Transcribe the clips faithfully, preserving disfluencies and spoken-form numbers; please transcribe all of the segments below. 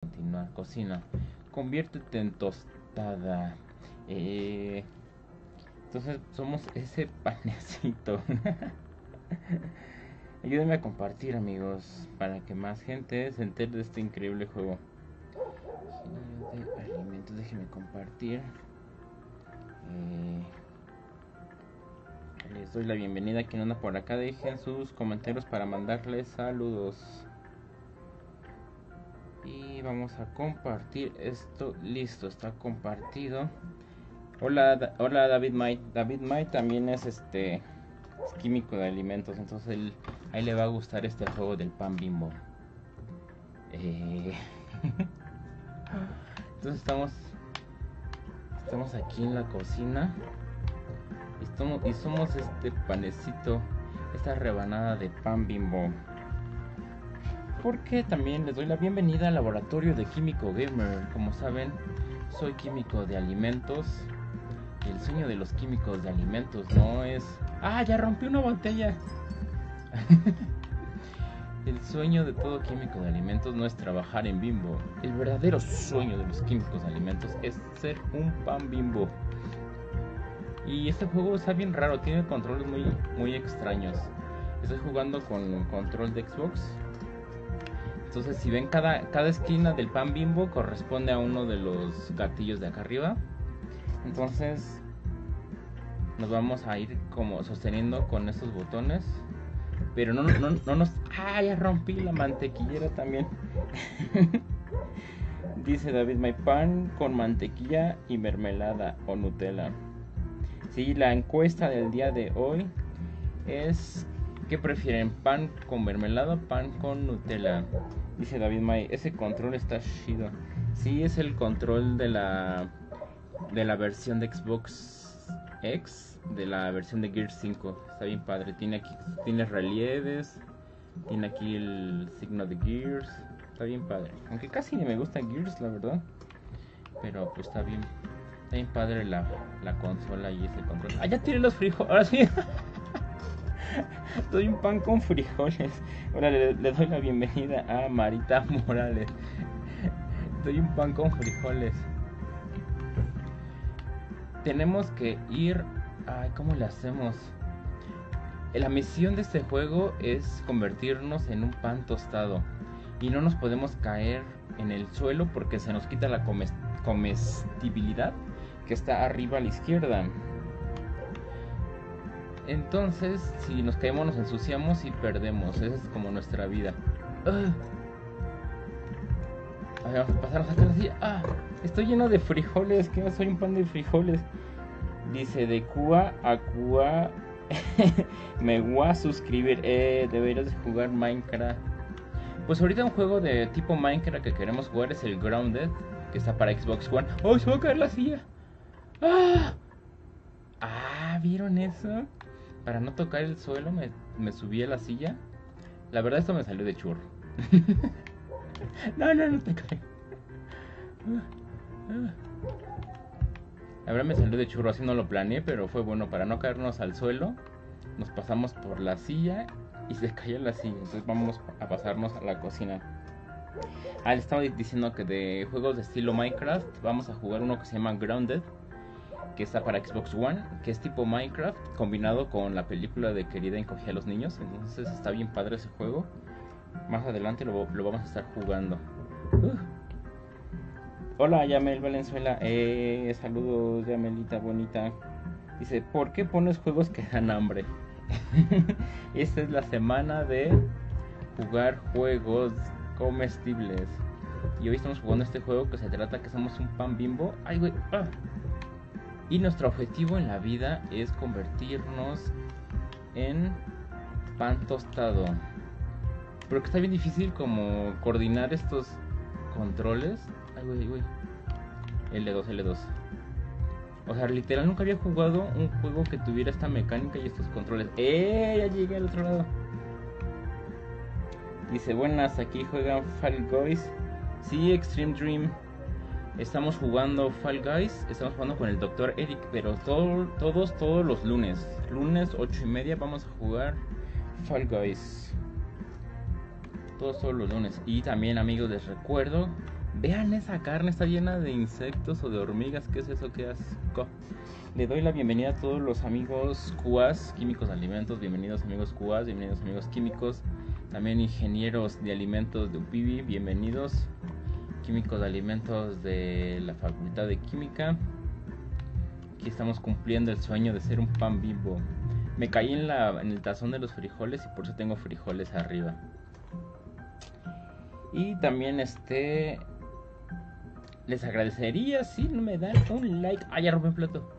Continuar, cocina. Conviértete en tostada. Eh, entonces somos ese panecito. Ayúdenme a compartir, amigos, para que más gente se entere de este increíble juego. De alimentos, déjenme compartir. Eh, les doy la bienvenida a quien anda por acá. Dejen sus comentarios para mandarles saludos. Y vamos a compartir esto. Listo, está compartido. Hola, da, hola David May. David May también es este es químico de alimentos, entonces él, a él le va a gustar este juego del pan Bimbo. Eh... Entonces estamos estamos aquí en la cocina. Estamos, y somos este panecito, esta rebanada de pan Bimbo. Porque también les doy la bienvenida al laboratorio de Químico Gamer. Como saben, soy químico de alimentos. Y el sueño de los químicos de alimentos no es... ¡Ah, ya rompí una botella! El sueño de todo químico de alimentos no es trabajar en Bimbo. El verdadero sueño de los químicos de alimentos es ser un pan Bimbo. Y este juego está bien raro, tiene controles muy, muy extraños. Estoy jugando con control de Xbox. Entonces, si ven, cada, cada esquina del pan Bimbo corresponde a uno de los gatillos de acá arriba. Entonces nos vamos a ir como sosteniendo con estos botones. Pero no, no, no nos... ¡Ah! Ya rompí la mantequillera también. Dice David, my pan con mantequilla y mermelada o Nutella. Sí, la encuesta del día de hoy es... ¿Qué prefieren? ¿Pan con mermelada o pan con Nutella? Dice David May, ese control está chido. Sí, es el control de la de la versión de Xbox X, de la versión de Gears cinco. Está bien padre, tiene aquí tiene relieves, tiene aquí el signo de Gears. Está bien padre. Aunque casi ni me gusta Gears, la verdad. Pero pues está bien. Está bien padre la, la consola y ese control. Ah, ya tiré los frijoles. Ahora sí. Doy un pan con frijoles. Ahora le, le doy la bienvenida a Marita Morales. Doy un pan con frijoles. Tenemos que ir... Ay, ¿cómo le hacemos? La misión de este juego es convertirnos en un pan tostado. Y no nos podemos caer en el suelo porque se nos quita la comest- comestibilidad que está arriba a la izquierda. Entonces, si nos caemos, nos ensuciamos y perdemos. Esa es como nuestra vida. ¡Ah! A ver, vamos a pasarnos acá así. ¡Ah! Estoy lleno de frijoles. Que soy un pan de frijoles. Dice, de Cuba a Cuba. Me voy a suscribir. Eh, deberías jugar Minecraft. Pues ahorita un juego de tipo Minecraft que queremos jugar es el Grounded. Que está para Xbox One. ¡Oh, se va a caer la silla! ¡Ah! ¡Ah! ¿Vieron eso? Para no tocar el suelo me, me subí a la silla. La verdad esto me salió de churro. No, no, no te caes. La verdad me salió de churro, así no lo planeé, pero fue bueno. Para no caernos al suelo, nos pasamos por la silla y se cayó la silla. Entonces vamos a pasarnos a la cocina. Ah, le estaba diciendo que de juegos de estilo Minecraft vamos a jugar uno que se llama Grounded, que está para Xbox One, que es tipo Minecraft combinado con la película de Querida encogía a los niños. Entonces está bien padre ese juego. Más adelante lo, lo vamos a estar jugando. uh. Hola Yamel Valenzuela. eh, Saludos Yamelita bonita. Dice, ¿por qué pones juegos que dan hambre? Esta es la semana de jugar juegos comestibles. Y hoy estamos jugando este juego que se trata que somos un pan Bimbo. Ay güey. ah. Y nuestro objetivo en la vida es convertirnos en pan tostado. Pero que está bien difícil como coordinar estos controles. Ay, güey, güey. L dos, L dos. O sea, literal nunca había jugado un juego que tuviera esta mecánica y estos controles. ¡Eh! Ya llegué al otro lado. Dice, buenas, aquí juegan Fall Guys. Sí, Extreme Dream. Estamos jugando Fall Guys, estamos jugando con el doctor Eric, pero todo, todos, todos los lunes. Lunes ocho y media vamos a jugar Fall Guys. Todos, todos los lunes. Y también amigos, les recuerdo Vean esa carne, está llena de insectos o de hormigas. ¿Qué es eso? ¡Qué asco! Le doy la bienvenida a todos los amigos Q A S, químicos de alimentos. Bienvenidos amigos Q A S, bienvenidos amigos químicos. También ingenieros de alimentos de U P I B I, bienvenidos. Químicos de alimentos de la Facultad de Química. Aquí estamos cumpliendo el sueño de ser un pan Bimbo. Me caí en, la, en el tazón de los frijoles y por eso tengo frijoles arriba. Y también este... les agradecería si me dan un like. Ah, ya rompí un plato.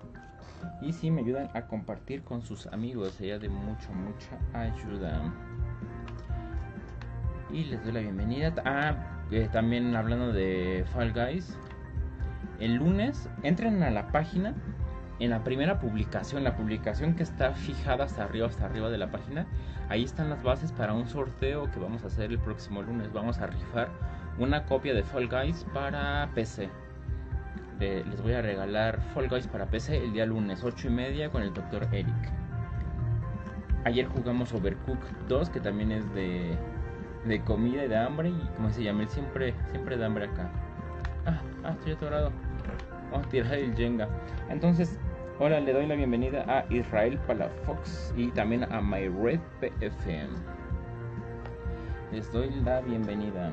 Y si me ayudan a compartir con sus amigos, sería de mucho, mucha ayuda. Y les doy la bienvenida. Ah, eh, también hablando de Fall Guys. El lunes entren a la página. En la primera publicación, la publicación que está fijada hasta arriba, hasta arriba de la página, ahí están las bases para un sorteo que vamos a hacer el próximo lunes. Vamos a rifar una copia de Fall Guys para P C. Eh, les voy a regalar Fall Guys para P C el día lunes, ocho y media, con el doctor Eric. Ayer jugamos Overcooked dos, que también es de, de comida y de hambre. Y como se llama, él siempre, siempre da hambre acá. Ah, ah, estoy atorado. Vamos a tirar el Jenga. Entonces, hola, le doy la bienvenida a Israel Palafox y también a My Red P F M. Les doy la bienvenida.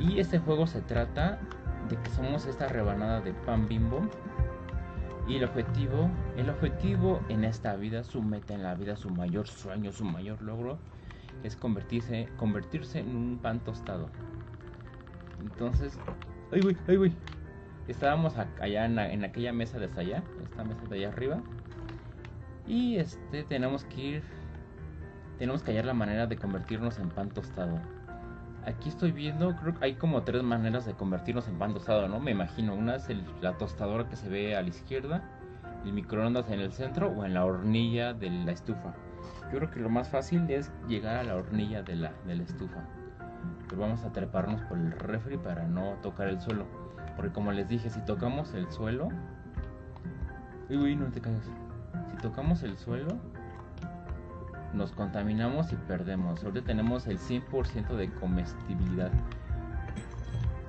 Y este juego se trata de que somos esta rebanada de pan Bimbo. Y el objetivo, el objetivo en esta vida, su meta en la vida, su mayor sueño, su mayor logro, es convertirse, convertirse en un pan tostado. Entonces, ¡ay, güey! ¡Ay, güey! Estábamos allá en, la, en aquella mesa de hasta allá, esta mesa de allá arriba. Y este, tenemos que ir, tenemos que hallar la manera de convertirnos en pan tostado. Aquí estoy viendo, creo que hay como tres maneras de convertirnos en pan tostado, ¿no? Me imagino, una es el, la tostadora que se ve a la izquierda, el microondas en el centro o en la hornilla de la estufa. Yo creo que lo más fácil es llegar a la hornilla de la, de la estufa. Pero vamos a treparnos por el refri para no tocar el suelo. Porque como les dije, si tocamos el suelo... Uy, uy, no te caigas. Si tocamos el suelo... nos contaminamos y perdemos. Ahorita tenemos el cien por ciento de comestibilidad.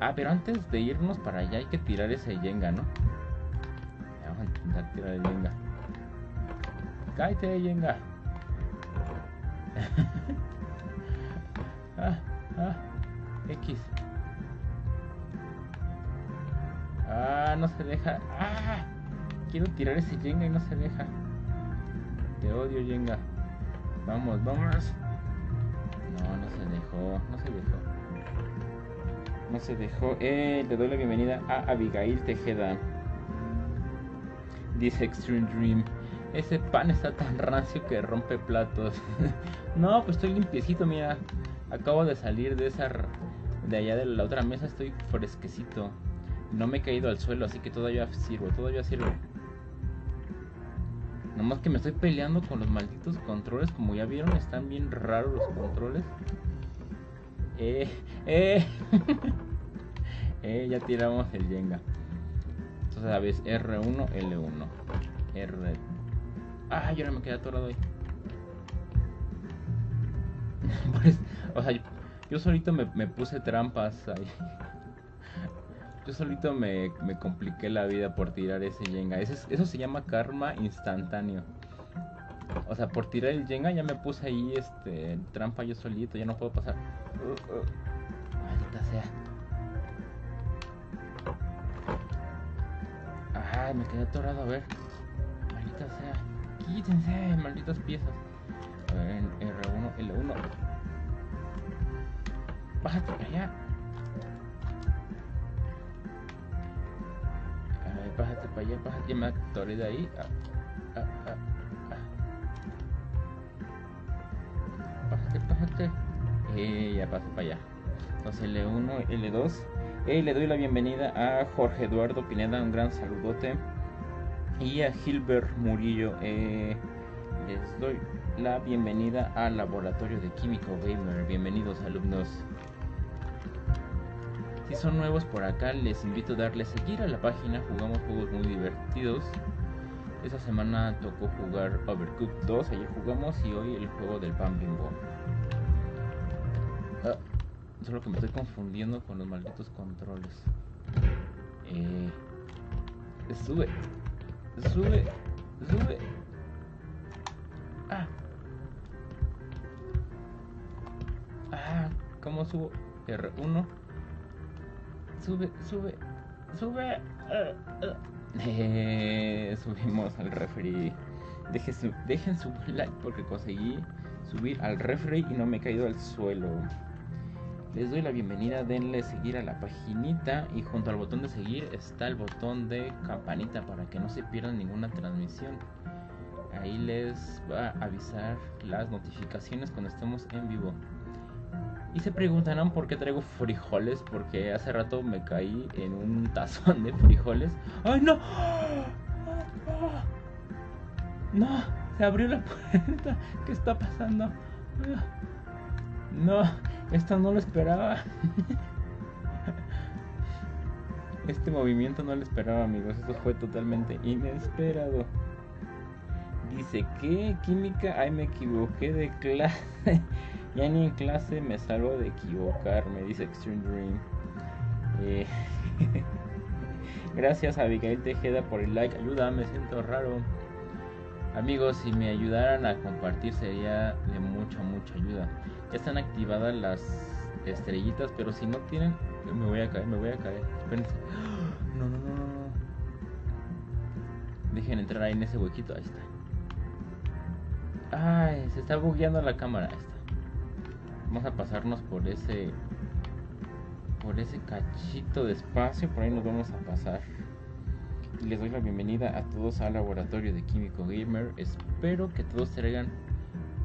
Ah, pero antes de irnos para allá hay que tirar ese Jenga, ¿no? Vamos a intentar tirar el Jenga. ¡Cállate, Jenga! ah, ah, X. Ah, no se deja. Ah, quiero tirar ese Jenga y no se deja. Te odio, Jenga. Vamos, vamos. No, no se dejó, no se dejó. No se dejó. Eh, le doy la bienvenida a Abigail Tejeda. Dice Extreme Dream. Ese pan está tan rancio que rompe platos. No, pues estoy limpiecito, mira. Acabo de salir de esa... de allá de la otra mesa, estoy fresquecito. No me he caído al suelo, así que todavía sirvo, todavía sirvo. Nomás que me estoy peleando con los malditos controles. Como ya vieron, están bien raros los controles. Eh, eh. eh, ya tiramos el Jenga. Entonces, a veces R uno, L uno. R. Ah, yo no me quedé atorado ahí. Pues, o sea, yo, yo solito me, me puse trampas ahí. Yo solito me, me compliqué la vida por tirar ese Jenga. Eso, eso se llama karma instantáneo. O sea, por tirar el Jenga ya me puse ahí este trampa yo solito. Ya no puedo pasar. Uh, uh. Maldita sea. Ay, me quedé atorado, a ver. Maldita sea. Quítense, malditas piezas. A ver, R uno, L uno. Bájate para allá. Bájate para allá, bájate, ya me atoré de ahí. Ah, ah, ah, ah. Bájate, bájate. Eh, ya pasé para allá. Entonces L uno, L dos. Eh, le doy la bienvenida a Jorge Eduardo Pineda, un gran saludote. Y a Gilbert Murillo. Eh, les doy la bienvenida al laboratorio de Químico Gamer. Bienvenidos alumnos. Si son nuevos por acá, les invito a darle a seguir a la página. Jugamos juegos muy divertidos. Esta semana tocó jugar Overcooked dos, ayer jugamos, y hoy el juego del pan Bimbo. Ah, Solo que me estoy confundiendo con los malditos controles. Eh, sube, sube, sube. Ah, ah, ¿cómo subo? erre uno. Sube, sube, sube. Uh, uh. Eh, subimos al refri. Deje su, dejen su like porque conseguí subir al refri y no me he caído al suelo. Les doy la bienvenida, denle seguir a la paginita y junto al botón de seguir está el botón de campanita para que no se pierdan ninguna transmisión. Ahí les va a avisar las notificaciones cuando estemos en vivo. Y se preguntarán por qué traigo frijoles, porque hace rato me caí en un tazón de frijoles. ¡Ay, no! ¡No! Se abrió la puerta. ¿Qué está pasando? No, esto no lo esperaba. Este movimiento no lo esperaba, amigos. Esto fue totalmente inesperado. Dice que química, ay, me equivoqué de clase. Ya ni en clase me salvo de equivocarme, dice Extreme Dream. Eh, Gracias a Abigail Tejeda por el like. Ayuda, me siento raro. Amigos, si me ayudaran a compartir sería de mucha, mucha ayuda. Ya están activadas las estrellitas, pero si no tienen, me voy a caer, me voy a caer. Espérense. No, no, no, no. Dejen entrar ahí en ese huequito, ahí está. Ay, se está bugueando la cámara, ahí está. Vamos a pasarnos por ese por ese cachito de espacio, por ahí nos vamos a pasar. Les doy la bienvenida a todos al laboratorio de Químico Gamer. Espero que todos traigan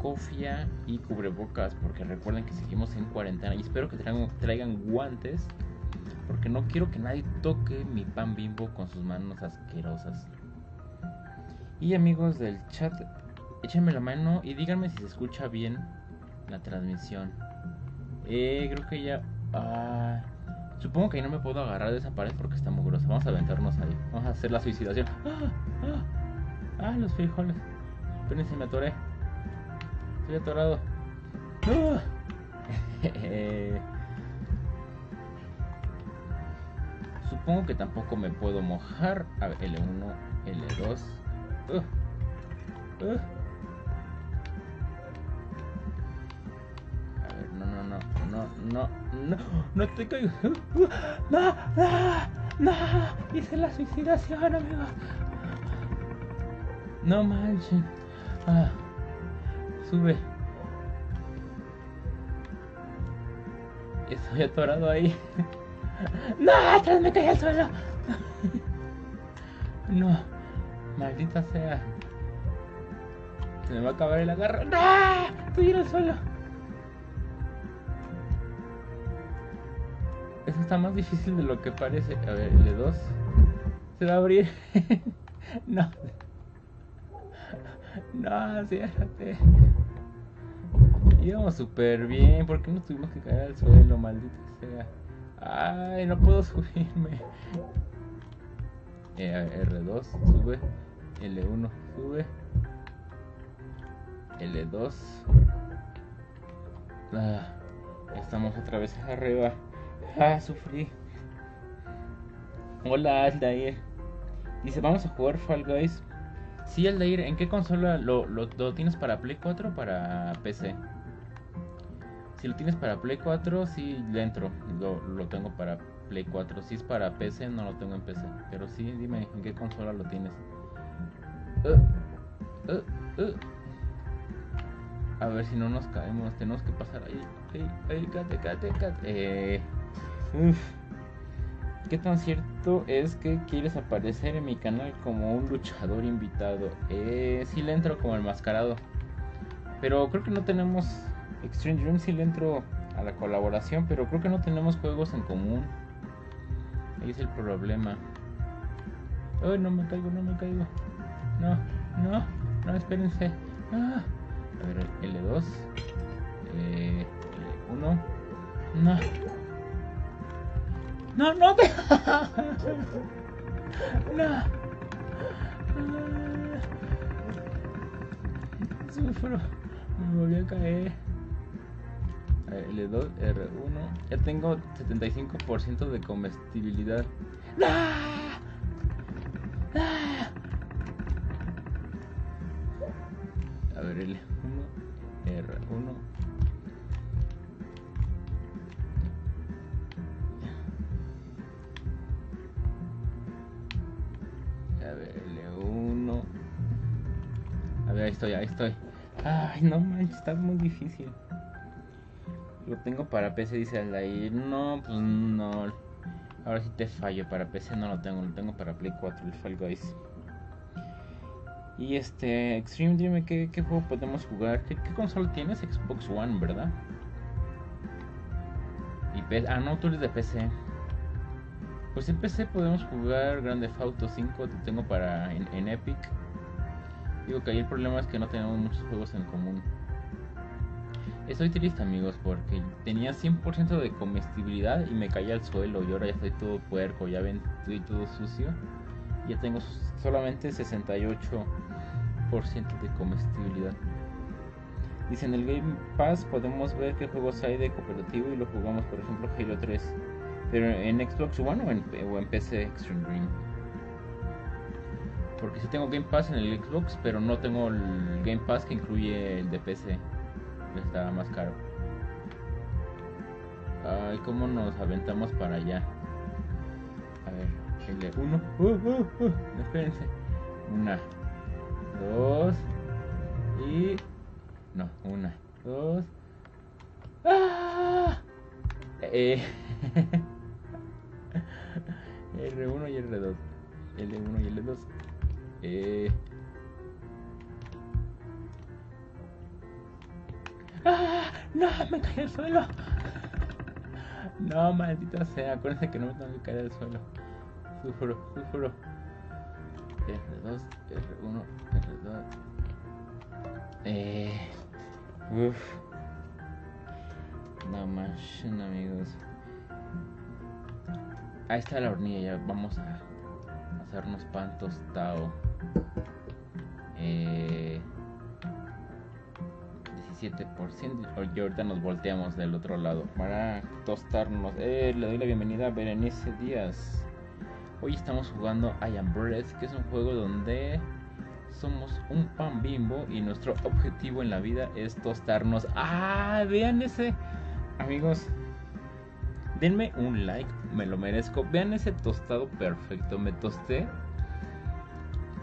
cofia y cubrebocas, porque recuerden que seguimos en cuarentena. Y espero que traigan, traigan guantes, porque no quiero que nadie toque mi pan Bimbo con sus manos asquerosas. Y amigos del chat, échenme la mano y díganme si se escucha bien la transmisión. Eh, creo que ya... Ah, supongo que ahí no me puedo agarrar de esa pared porque está muy gruesa. Vamos a aventarnos ahí. Vamos a hacer la suicidación. ¡Ah! ¡Ah! ¡Ah! Los frijoles. Espérense, me atoré. Estoy atorado. ¡Ah! Supongo que tampoco me puedo mojar. A ver, ele uno, ele dos. ¡Ah! ¡Ah! No, no, no, no estoy cayendo. No, no, no. Hice la suicidación, amigos. No manchen. Ah, sube. Estoy atorado ahí. No, atrás me caí al suelo. No, maldita sea. Se me va a acabar el agarro. No, estoy en el suelo. Eso está más difícil de lo que parece. A ver, ele dos. Se va a abrir. No. No, ciérrate. Íbamos súper bien. ¿Por qué nos tuvimos que caer al suelo? Maldita sea. Ay, no puedo subirme. Eh, a ver, ele dos, sube. ele uno, sube. ele dos. Ah, estamos otra vez arriba. Ah, sufrí. Hola, Aldair. Dice, vamos a jugar Fall Guys. Sí, Aldair, ¿en qué consola lo, lo, lo tienes para Play cuatro o para P C? Si lo tienes para Play cuatro, sí, le entro. Lo, lo tengo para Play cuatro. Si es para P C, no lo tengo en P C. Pero sí, dime, ¿en qué consola lo tienes? Uh, uh, uh. A ver si no nos caemos. Tenemos que pasar ahí. Ahí, ahí, cate, cate, cate. Eh... Uf. ¿Qué tan cierto es que quieres aparecer en mi canal como un luchador invitado? Eh, sí le entro como el mascarado. Pero creo que no tenemos... Extreme Dream sí le entro a la colaboración, pero creo que no tenemos juegos en común. Ahí es el problema. Ay, no me caigo, no me caigo. No, no, no, espérense. Ah. A ver, ele dos. Eh... uno. No. No, no te... No. Sufro. Me volví a caer. L dos, R uno. Ya tengo setenta y cinco por ciento de comestibilidad. ¡Ah! ¡Ah! A ver, L uno, R uno. A ver, L uno. A ver, ahí estoy, ahí estoy. Ay, no manches, está muy difícil. Lo tengo para P C, dice Aldair. No, pues no. Ahora sí te fallo. Para P C no lo tengo, lo tengo para Play cuatro, el Fall Guys. Y este, Extreme, dime qué, qué juego podemos jugar. ¿Qué, qué consola tienes? Xbox One, ¿verdad? Y P C. Ah, no, tú eres de P C. Pues en P C podemos jugar Grand Theft Auto cinco, lo tengo para en, en Epic. Digo que ahí el problema es que no tenemos muchos juegos en común. Estoy triste, amigos, porque tenía cien por ciento de comestibilidad y me caí al suelo, y ahora ya estoy todo puerco, ya ven, estoy todo sucio. Ya tengo solamente sesenta y ocho por ciento de comestibilidad. Dice, en el Game Pass podemos ver qué juegos hay de cooperativo y lo jugamos, por ejemplo, Halo tres. Pero en Xbox One o en, o en P C, Extreme Dream. Porque sí tengo Game Pass en el Xbox, pero no tengo el Game Pass que incluye el de P C. Está más caro. Ay, cómo nos aventamos para allá. A ver, L uno. Uh, uh, uh, espérense. Una, dos y no, una, dos. ¡Ah! Eh. R uno y R dos. L uno y L dos. Eh. ¡Ah! ¡No! ¡Me caí al suelo! No, maldita sea, acuérdense que no me tengo que caer al suelo. Sufro, sufro. R dos, R uno, R dos. Eh. Uff. No manchen, amigos. Ahí está la hornilla, ya vamos a hacernos pan tostado. Eh. diecisiete por ciento. Y ahorita nos volteamos del otro lado para tostarnos. Eh, le doy la bienvenida a Berenice Díaz. Hoy estamos jugando I Am Bread, que es un juego donde somos un pan bimbo y nuestro objetivo en la vida es tostarnos. ¡Ah! Vean ese, amigos. Denme un like, me lo merezco. Vean ese tostado perfecto. Me tosté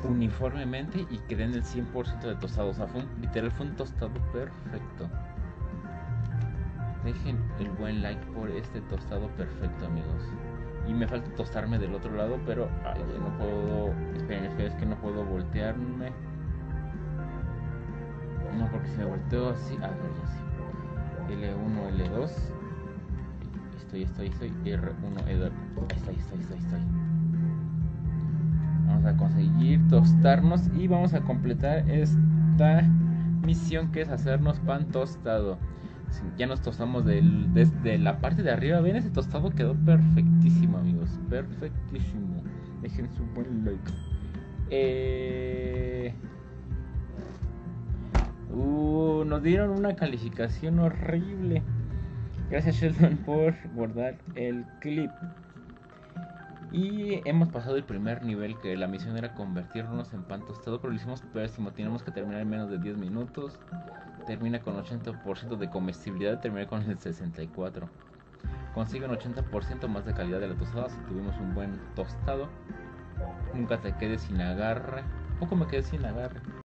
uniformemente y quedé en el cien por ciento de tostado, o sea, fue un, literal fue un tostado perfecto. Dejen el buen like por este tostado perfecto, amigos. Y me falta tostarme del otro lado, pero ay, no puedo. Esperen, esperen, es que no puedo voltearme. No, porque si me volteo así, a ver, así. L uno, L dos. Estoy, estoy, estoy. R uno, L dos. Ahí estoy, estoy, estoy, estoy. Vamos a conseguir tostarnos y vamos a completar esta misión, que es hacernos pan tostado. Ya nos tostamos del, desde la parte de arriba. Ven, ese tostado quedó perfectísimo, amigos. Perfectísimo. Dejen su buen like. Eh... Uh, nos dieron una calificación horrible. Gracias, Sheldon, por guardar el clip. Y hemos pasado el primer nivel, que la misión era convertirnos en pan tostado, pero lo hicimos pésimo. Tenemos que terminar en menos de diez minutos. Termina con ochenta por ciento de comestibilidad, terminé con el sesenta y cuatro por ciento. Consigue un ochenta por ciento más de calidad de la tostada, si tuvimos un buen tostado. Nunca te quedes sin agarre. Poco me quedé sin agarre.